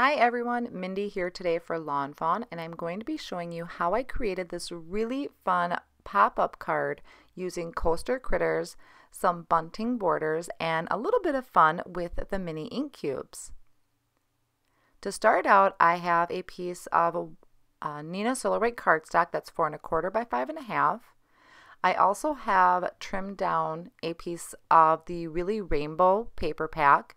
Hi everyone, Mindy here today for Lawn Fawn, and I'm going to be showing you how I created this really fun pop-up card using Coaster Critters, some bunting borders, and a little bit of fun with the mini ink cubes. To start out, I have a piece of Neenah Solar White cardstock that's 4 1/4 by 5 1/2. I also have trimmed down a piece of the Really Rainbow paper pack,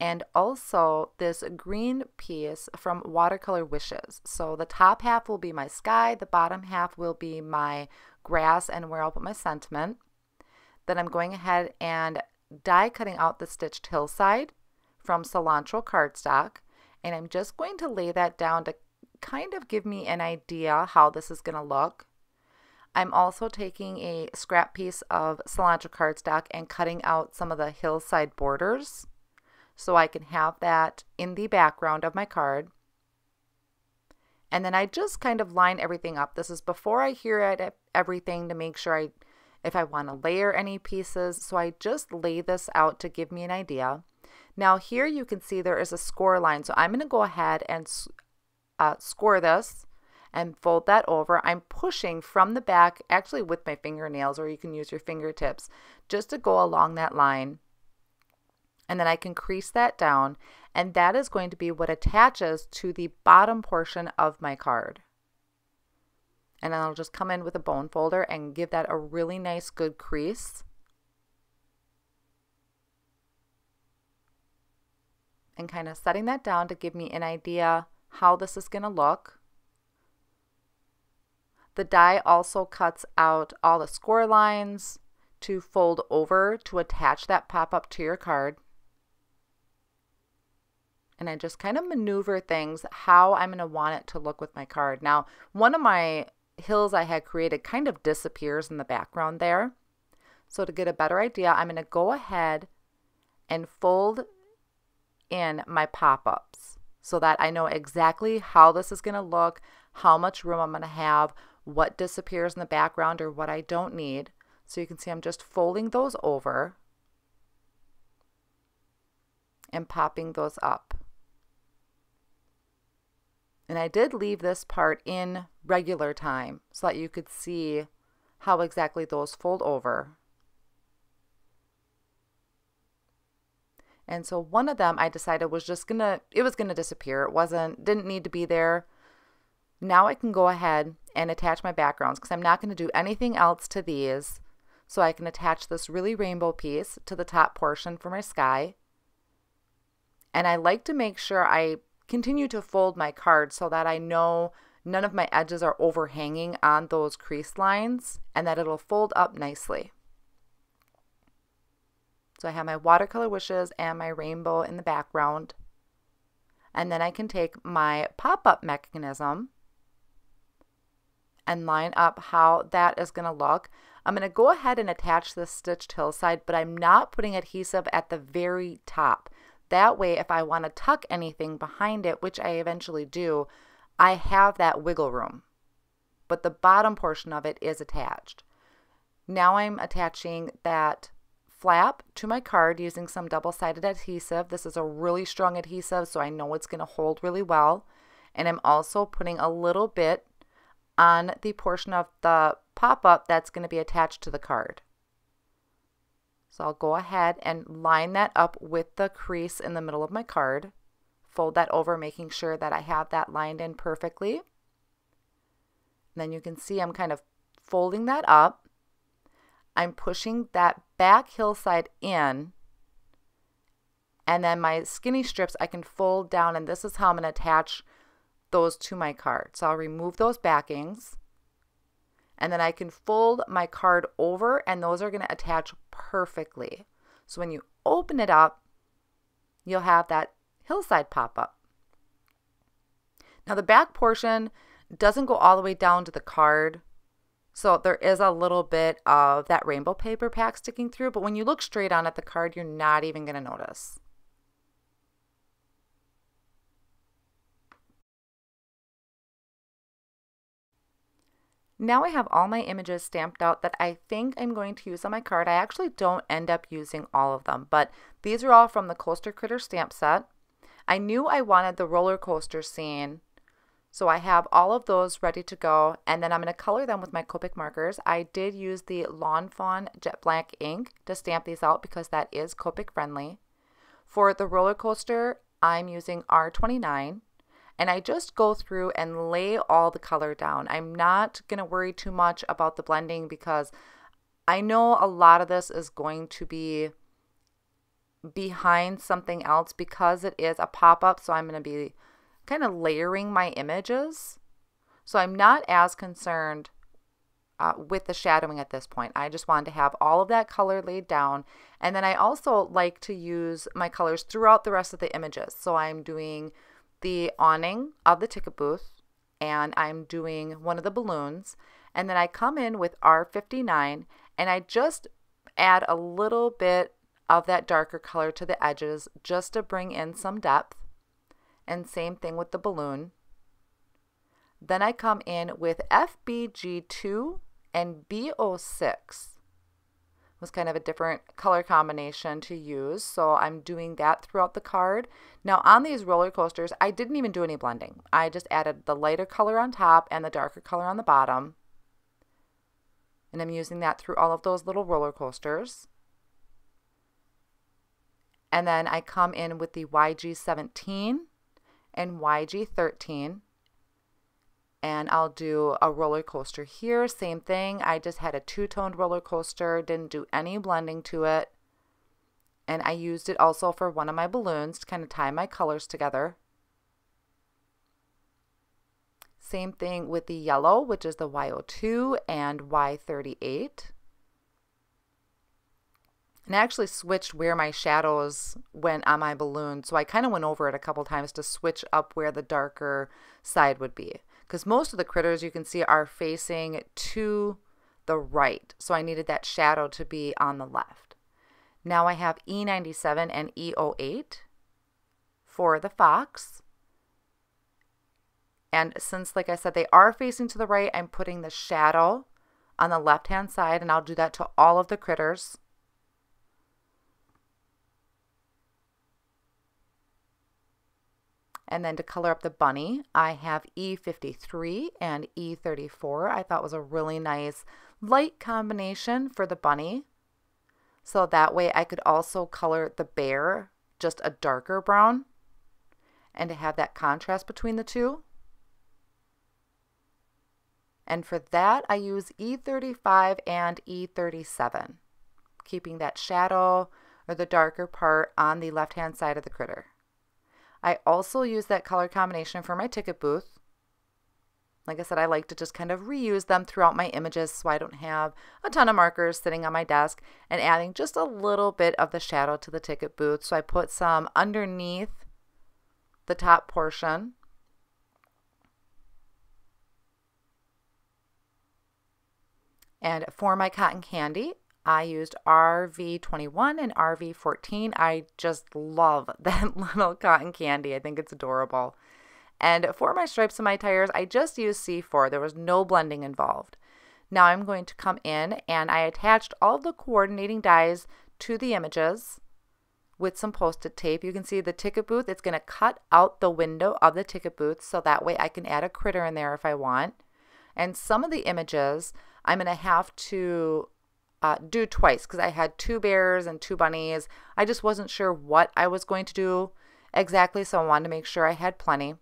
and also this green piece from Watercolor Wishes. So the top half will be my sky, the bottom half will be my grass and where I'll put my sentiment. Then I'm going ahead and die cutting out the Stitched Hillside from cilantro cardstock, and I'm just going to lay that down to kind of give me an idea how this is going to look. I'm also taking a scrap piece of cilantro cardstock and cutting out some of the hillside borders, so I can have that in the background of my card. And then I just kind of line everything up. This is before I hear at everything to make sure if I want to layer any pieces. So I just lay this out to give me an idea. Now here you can see there is a score line. So I'm going to go ahead and score this and fold that over. I'm pushing from the back, actually with my fingernails, or you can use your fingertips, just to go along that line. And then I can crease that down, and that is going to be what attaches to the bottom portion of my card. And I'll just come in with a bone folder and give that a really nice good crease. And kind of setting that down to give me an idea how this is going to look. The die also cuts out all the score lines to fold over to attach that pop-up to your card. And I just kind of maneuver things how I'm going to want it to look with my card. Now, one of my hills I had created kind of disappears in the background there. So to get a better idea, I'm going to go ahead and fold in my pop-ups so that I know exactly how this is going to look, how much room I'm going to have, what disappears in the background or what I don't need. So you can see I'm just folding those over and popping those up. And I did leave this part in regular time so that you could see how exactly those fold over. And so one of them I decided was just it was gonna disappear. It didn't need to be there. Now I can go ahead and attach my backgrounds because I'm not gonna do anything else to these. So I can attach this Really Rainbow piece to the top portion for my sky. And I like to make sure I continue to fold my card so that I know none of my edges are overhanging on those crease lines and that it'll fold up nicely. So I have my Watercolor Wishes and my rainbow in the background. And then I can take my pop-up mechanism and line up how that is going to look. I'm going to go ahead and attach this Stitched Hillside, but I'm not putting adhesive at the very top. That way, if I want to tuck anything behind it, which I eventually do, I have that wiggle room. But the bottom portion of it is attached. Now I'm attaching that flap to my card using some double-sided adhesive. This is a really strong adhesive, so I know it's going to hold really well. And I'm also putting a little bit on the portion of the pop-up that's going to be attached to the card. So I'll go ahead and line that up with the crease in the middle of my card. Fold that over, making sure that I have that lined in perfectly. And then you can see I'm kind of folding that up. I'm pushing that back hillside in. And then my skinny strips I can fold down, and this is how I'm going to attach those to my card. So I'll remove those backings. And then I can fold my card over, and those are going to attach perfectly. So when you open it up, you'll have that hillside pop-up. Now the back portion doesn't go all the way down to the card, so there is a little bit of that rainbow paper pack sticking through, but when you look straight on at the card, you're not even going to notice. Now I have all my images stamped out that I think I'm going to use on my card. I actually don't end up using all of them, but these are all from the Coaster Critter stamp set. I knew I wanted the roller coaster scene, so I have all of those ready to go, and then I'm going to color them with my Copic markers. I did use the Lawn Fawn Jet Black ink to stamp these out because that is Copic friendly. For the roller coaster, I'm using R29, and I just go through and lay all the color down. I'm not going to worry too much about the blending because I know a lot of this is going to be behind something else because it is a pop-up, so I'm going to be kind of layering my images. So I'm not as concerned with the shadowing at this point. I just wanted to have all of that color laid down, and then I also like to use my colors throughout the rest of the images. So I'm doing the awning of the ticket booth, and I'm doing one of the balloons, and then I come in with R59 and I just add a little bit of that darker color to the edges just to bring in some depth, and same thing with the balloon. Then I come in with FBG2 and B06. It was kind of a different color combination to use, so I'm doing that throughout the card. Now on these roller coasters, I didn't even do any blending. I just added the lighter color on top and the darker color on the bottom, and I'm using that through all of those little roller coasters. And then I come in with the YG17 and YG13, and I'll do a roller coaster here. Same thing, I just had a two-toned roller coaster, didn't do any blending to it, and I used it also for one of my balloons to kind of tie my colors together. Same thing with the yellow, which is the Y02 and Y38. And I actually switched where my shadows went on my balloon, so I kind of went over it a couple times to switch up where the darker side would be, because most of the critters you can see are facing to the right, so I needed that shadow to be on the left. Now I have E97 and E08 for the fox, and since, like I said, they are facing to the right, I'm putting the shadow on the left hand side, and I'll do that to all of the critters. And then to color up the bunny, I have E53 and E34. I thought was a really nice light combination for the bunny. So that way I could also color the bear just a darker brown and to have that contrast between the two. And for that, I use E35 and E37, keeping that shadow or the darker part on the left-hand side of the critter. I also use that color combination for my ticket booth. Like I said, I like to just kind of reuse them throughout my images so I don't have a ton of markers sitting on my desk, and adding just a little bit of the shadow to the ticket booth. So I put some underneath the top portion. And for my cotton candy, I used RV21 and RV14. I just love that little cotton candy. I think it's adorable. And for my stripes and my tires, I just used C4. There was no blending involved. Now I'm going to come in, and I attached all of the coordinating dies to the images with some post-it tape. You can see the ticket booth. It's going to cut out the window of the ticket booth, so that way I can add a critter in there if I want. And some of the images I'm going to have to do twice, because I had two bears and two bunnies. I just wasn't sure what I was going to do exactly, so I wanted to make sure I had plenty.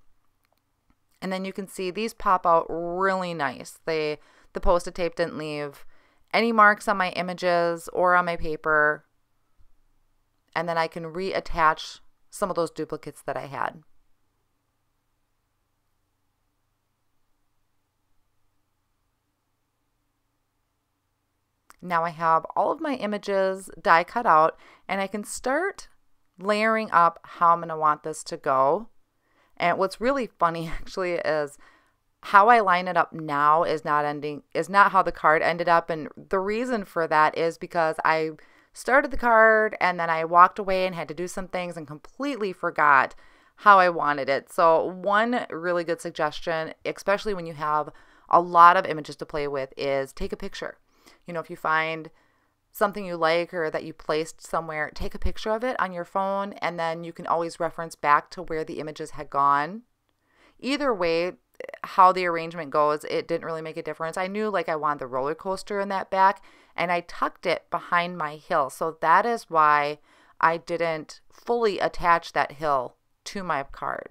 And then you can see these pop out really nice. The post-it tape didn't leave any marks on my images or on my paper. And then I can reattach some of those duplicates that I had. Now I have all of my images die cut out, and I can start layering up how I'm going to want this to go. And what's really funny actually is how I line it up now is not how the card ended up. And the reason for that is because I started the card and then I walked away and had to do some things and completely forgot how I wanted it. So one really good suggestion, especially when you have a lot of images to play with, is take a picture. You know, if you find something you like or that you placed somewhere, take a picture of it on your phone, and then you can always reference back to where the images had gone. Either way, how the arrangement goes, it didn't really make a difference. I knew like I wanted the roller coaster in that back, and I tucked it behind my hill. So that is why I didn't fully attach that hill to my card.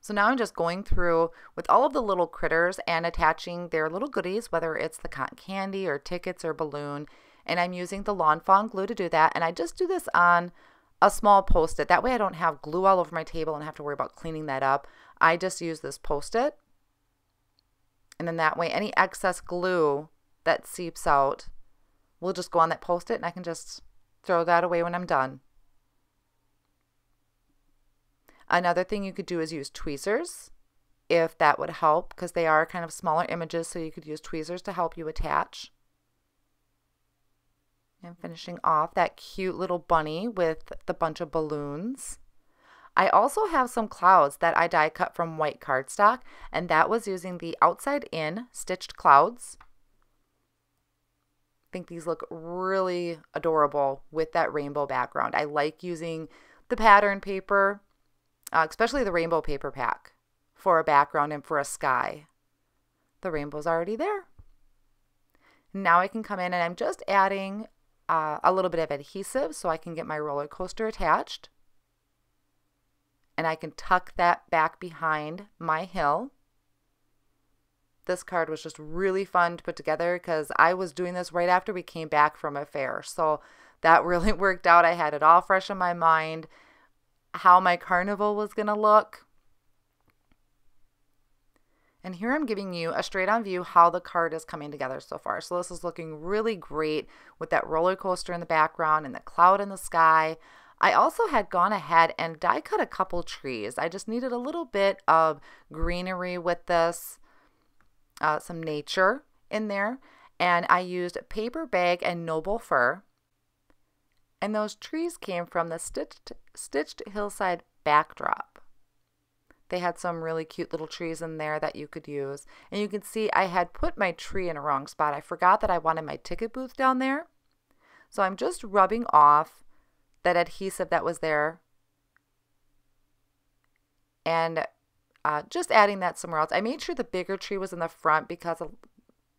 So now I'm just going through with all of the little critters and attaching their little goodies, whether it's the cotton candy or tickets or balloon. And I'm using the Lawn Fawn glue to do that. And I just do this on a small Post-it. That way I don't have glue all over my table and have to worry about cleaning that up. I just use this Post-it. And then that way any excess glue that seeps out will just go on that Post-it, and I can just throw that away when I'm done. Another thing you could do is use tweezers, if that would help, because they are kind of smaller images, so you could use tweezers to help you attach. And finishing off that cute little bunny with the bunch of balloons. I also have some clouds that I die cut from white cardstock, and that was using the Outside In stitched clouds. I think these look really adorable with that rainbow background. I like using the pattern paper, especially the rainbow paper pack, for a background and for a sky. The rainbow's already there. Now I can come in and I'm just adding a little bit of adhesive so I can get my roller coaster attached. And I can tuck that back behind my hill. This card was just really fun to put together because I was doing this right after we came back from a fair. So that really worked out. I had it all fresh in my mind, how my carnival was going to look. And here I'm giving you a straight on view how the card is coming together so far. So this is looking really great with that roller coaster in the background and the cloud in the sky. I also had gone ahead and die cut a couple trees. I just needed a little bit of greenery with this, some nature in there. And I used paper bag and noble fir. And those trees came from the Stitched Hillside backdrop. They had some really cute little trees in there that you could use. And you can see I had put my tree in a wrong spot. I forgot that I wanted my ticket booth down there. So I'm just rubbing off that adhesive that was there and just adding that somewhere else. I made sure the bigger tree was in the front because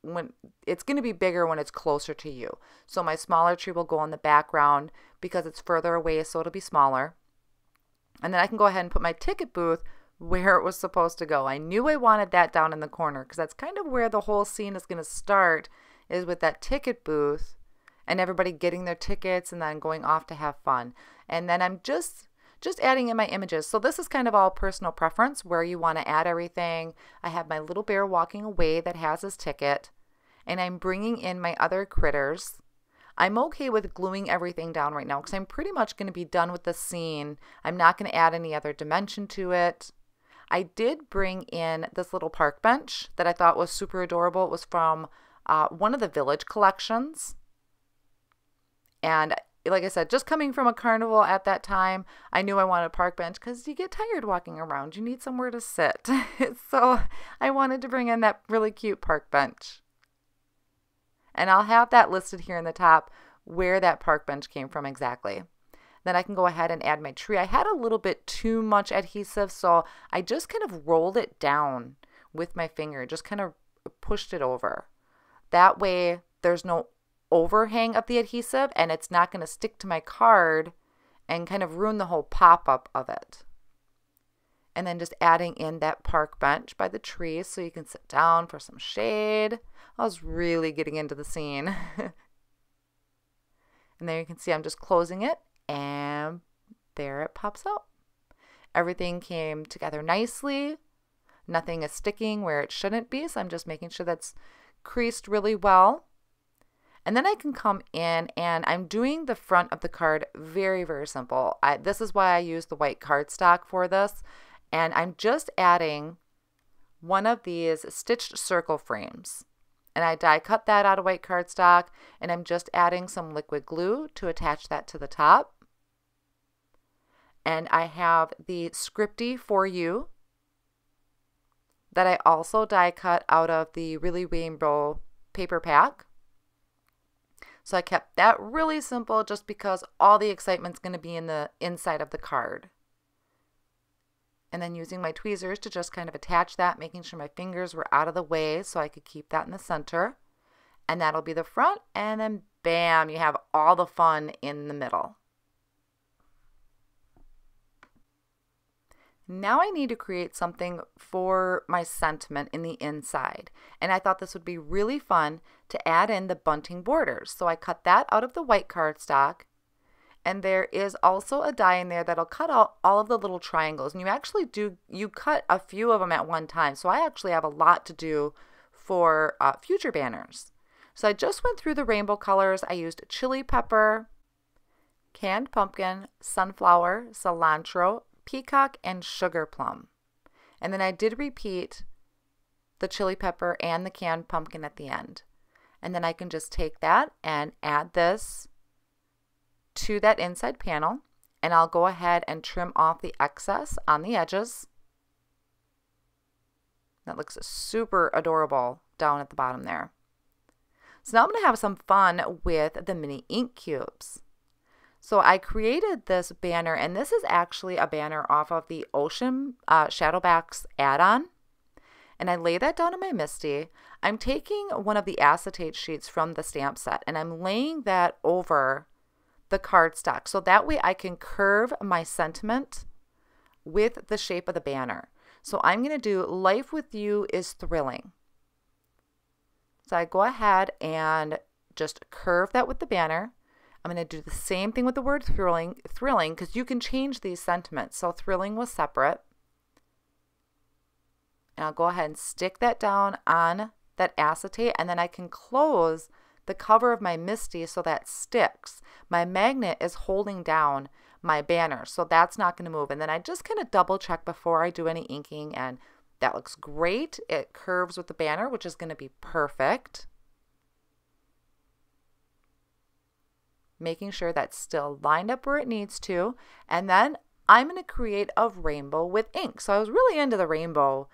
when it's going to be bigger when it's closer to you. So my smaller tree will go in the background because it's further away, so it'll be smaller. And then I can go ahead and put my ticket booth where it was supposed to go. I knew I wanted that down in the corner because that's kind of where the whole scene is going to start, is with that ticket booth and everybody getting their tickets and then going off to have fun. And then I'm just adding in my images. So this is kind of all personal preference where you want to add everything. I have my little bear walking away that has his ticket, and I'm bringing in my other critters. I'm okay with gluing everything down right now because I'm pretty much going to be done with the scene. I'm not going to add any other dimension to it. I did bring in this little park bench that I thought was super adorable. It was from one of the Village collections. And like I said, just coming from a carnival at that time, I knew I wanted a park bench because you get tired walking around. You need somewhere to sit. So I wanted to bring in that really cute park bench. And I'll have that listed here in the top where that park bench came from exactly. Then I can go ahead and add my tree. I had a little bit too much adhesive, so I just kind of rolled it down with my finger, just kind of pushed it over. That way there's no overhang of the adhesive and it's not going to stick to my card and kind of ruin the whole pop-up of it. And then just adding in that park bench by the tree so you can sit down for some shade. I was really getting into the scene. And there you can see I'm just closing it. And there it pops out. Everything came together nicely. Nothing is sticking where it shouldn't be, so I'm just making sure that's creased really well. And then I can come in and I'm doing the front of the card very, very simple. This is why I use the white cardstock for this. And I'm just adding one of these stitched circle frames. And I die cut that out of white cardstock, and I'm just adding some liquid glue to attach that to the top. And I have the Scripty For You that I also die cut out of the Really Rainbow paper pack. So I kept that really simple just because all the excitement's going to be in the inside of the card. And then using my tweezers to just kind of attach that, making sure my fingers were out of the way so I could keep that in the center. And that'll be the front, and then bam, you have all the fun in the middle. Now I need to create something for my sentiment in the inside. And I thought this would be really fun to add in the bunting borders. So I cut that out of the white cardstock. And there is also a die in there that'll cut out all of the little triangles. And you actually do, you cut a few of them at one time. So I actually have a lot to do for future banners. So I just went through the rainbow colors. I used chili pepper, canned pumpkin, sunflower, cilantro, peacock, and sugar plum. And then I did repeat the chili pepper and the canned pumpkin at the end. And then I can just take that and add this to that inside panel, and I'll go ahead and trim off the excess on the edges. That looks super adorable down at the bottom there. So now I'm going to have some fun with the mini ink cubes. So I created this banner, and this is actually a banner off of the Ocean Shadowbacks add-on. And I lay that down in my MISTI. I'm taking one of the acetate sheets from the stamp set, and I'm laying that over the cardstock. So that way I can curve my sentiment with the shape of the banner. So I'm going to do "Life with You is Thrilling." So I go ahead and just curve that with the banner. I'm going to do the same thing with the word thrilling, because you can change these sentiments. So thrilling was separate. And I'll go ahead and stick that down on that acetate, and then I can close the cover of my MISTI so that sticks. My magnet is holding down my banner, so that's not going to move. And then I just kind of double check before I do any inking, and that looks great. It curves with the banner, which is going to be perfect. Making sure that's still lined up where it needs to. And then I'm going to create a rainbow with ink. So I was really into the rainbow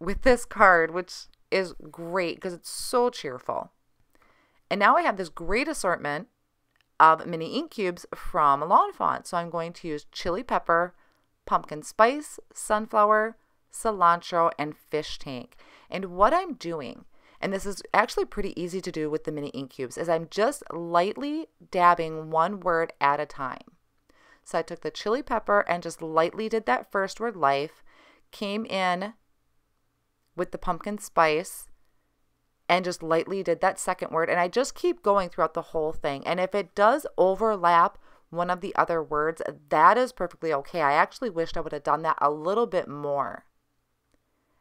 with this card, which is great because it's so cheerful. And now I have this great assortment of mini ink cubes from Lawn Fawn. So I'm going to use chili pepper, pumpkin spice, sunflower, cilantro, and fish tank. And what I'm doing, and this is actually pretty easy to do with the mini ink cubes, is I'm just lightly dabbing one word at a time. So I took the chili pepper and just lightly did that first word, life, came in with the pumpkin spice, and just lightly did that second word. And I just keep going throughout the whole thing. And if it does overlap one of the other words, that is perfectly okay. I actually wished I would have done that a little bit more.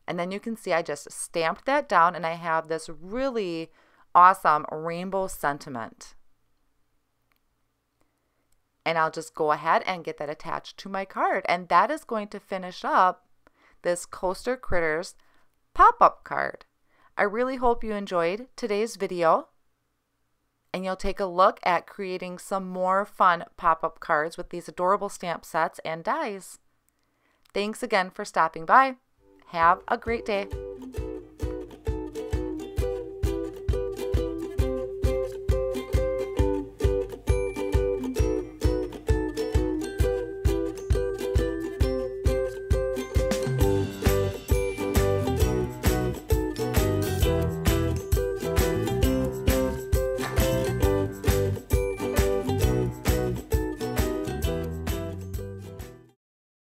And then you can see I just stamped that down, and I have this really awesome rainbow sentiment. And I'll just go ahead and get that attached to my card. And that is going to finish up this Coaster Critters pop-up card. I really hope you enjoyed today's video, and you'll take a look at creating some more fun pop-up cards with these adorable stamp sets and dies. Thanks again for stopping by. Have a great day.